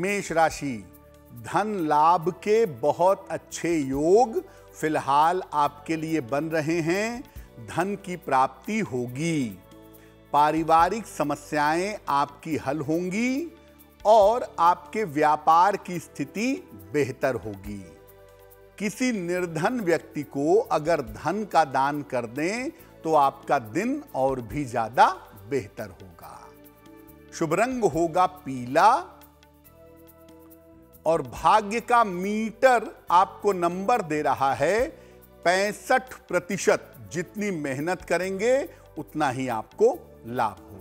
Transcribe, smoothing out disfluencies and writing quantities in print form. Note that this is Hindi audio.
मेष राशि, धन लाभ के बहुत अच्छे योग फिलहाल आपके लिए बन रहे हैं। धन की प्राप्ति होगी। पारिवारिक समस्याएं आपकी हल होंगी और आपके व्यापार की स्थिति बेहतर होगी। किसी निर्धन व्यक्ति को अगर धन का दान कर दें तो आपका दिन और भी ज्यादा बेहतर होगा। शुभ रंग होगा पीला और भाग्य का मीटर आपको नंबर दे रहा है 65%। जितनी मेहनत करेंगे उतना ही आपको लाभ होगा।